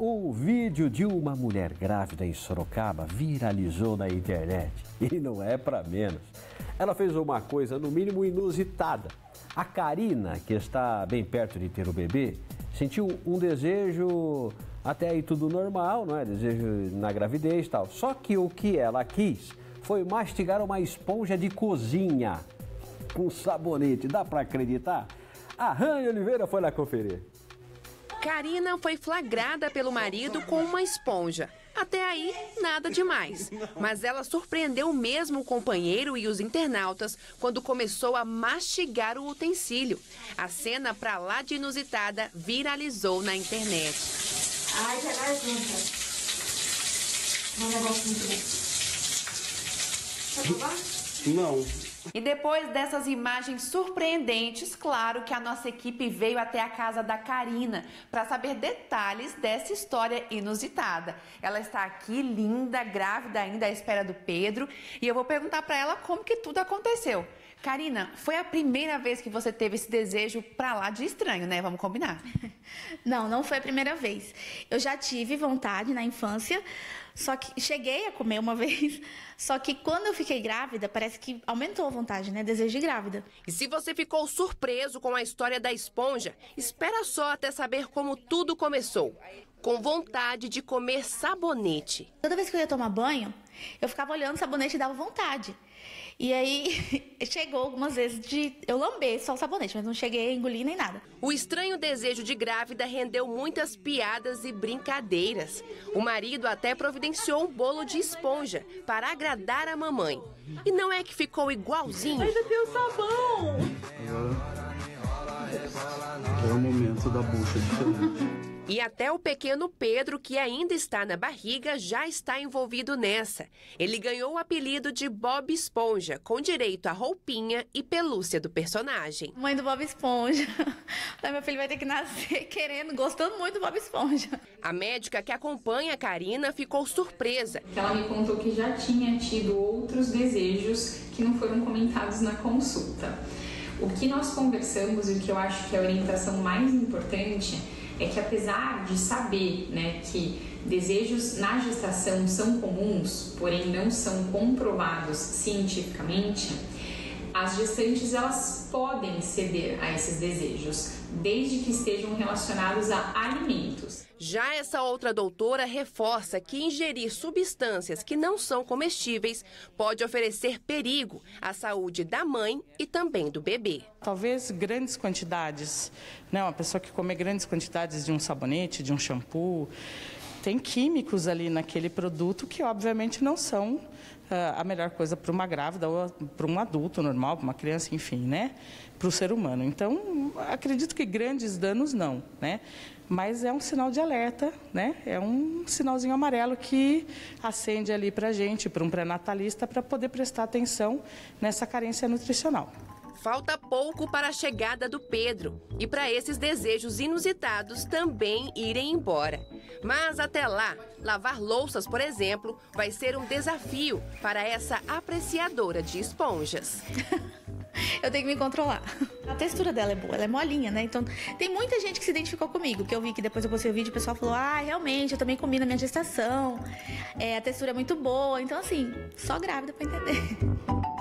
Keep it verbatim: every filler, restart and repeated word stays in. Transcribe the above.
O vídeo de uma mulher grávida em Sorocaba viralizou na internet. E não é para menos. Ela fez uma coisa, no mínimo, inusitada. A Karina, que está bem perto de ter o bebê, sentiu um desejo, até aí tudo normal, não é? Desejo na gravidez e tal. Só que o que ela quis foi mastigar uma esponja de cozinha com sabonete. Dá para acreditar? Arranha Oliveira foi lá conferir. Karina foi flagrada pelo marido com uma esponja. Até aí, nada demais. Mas ela surpreendeu mesmo o companheiro e os internautas quando começou a mastigar o utensílio. A cena pra lá de inusitada viralizou na internet. Ai, já vai. Não. E depois dessas imagens surpreendentes, claro que a nossa equipe veio até a casa da Karina para saber detalhes dessa história inusitada. Ela está aqui, linda, grávida ainda, à espera do Pedro, e eu vou perguntar para ela como que tudo aconteceu. Karina, foi a primeira vez que você teve esse desejo pra lá de estranho, né? Vamos combinar. Não, não foi a primeira vez. Eu já tive vontade na infância, só que cheguei a comer uma vez, só que quando eu fiquei grávida, parece que aumentou a vontade, né? Desejo de grávida. E se você ficou surpreso com a história da esponja, espera só até saber como tudo começou. Com vontade de comer sabonete. Toda vez que eu ia tomar banho, eu ficava olhando o sabonete e dava vontade. E aí, chegou algumas vezes de eu lamber só o sabonete, mas não cheguei a engolir nem nada. O estranho desejo de grávida rendeu muitas piadas e brincadeiras. O marido até providenciou um bolo de esponja para agradar a mamãe. E não é que ficou igualzinho? Ainda tem o sabão! É o momento da bucha diferente. E até o pequeno Pedro, que ainda está na barriga, já está envolvido nessa. Ele ganhou o apelido de Bob Esponja, com direito à roupinha e pelúcia do personagem. Mãe do Bob Esponja. Meu filho vai ter que nascer querendo, gostando muito do Bob Esponja. A médica que acompanha a Karina ficou surpresa. Ela me contou que já tinha tido outros desejos que não foram comentados na consulta. O que nós conversamos e o que eu acho que é a orientação mais importante é que, apesar de saber, né, que desejos na gestação são comuns, porém não são comprovados cientificamente, as gestantes elas podem ceder a esses desejos, desde que estejam relacionados a alimentos. Já essa outra doutora reforça que ingerir substâncias que não são comestíveis pode oferecer perigo à saúde da mãe e também do bebê. Talvez grandes quantidades, né? Uma pessoa que come grandes quantidades de um sabonete, de um shampoo, tem químicos ali naquele produto que obviamente não são uh, a melhor coisa para uma grávida ou para um adulto normal, para uma criança, enfim, né? Para o ser humano. Então, acredito que grandes danos não, né? Mas é um sinal de alerta, né? É um sinalzinho amarelo que acende ali para a gente, para um pré-natalista, para poder prestar atenção nessa carência nutricional. Falta pouco para a chegada do Pedro e para esses desejos inusitados também irem embora. Mas até lá, lavar louças, por exemplo, vai ser um desafio para essa apreciadora de esponjas. Eu tenho que me controlar. A textura dela é boa, ela é molinha, né? Então, tem muita gente que se identificou comigo, que eu vi que depois eu postei o vídeo, o pessoal falou, ah, realmente, eu também comi na minha gestação, é, a textura é muito boa, então assim, só grávida para entender.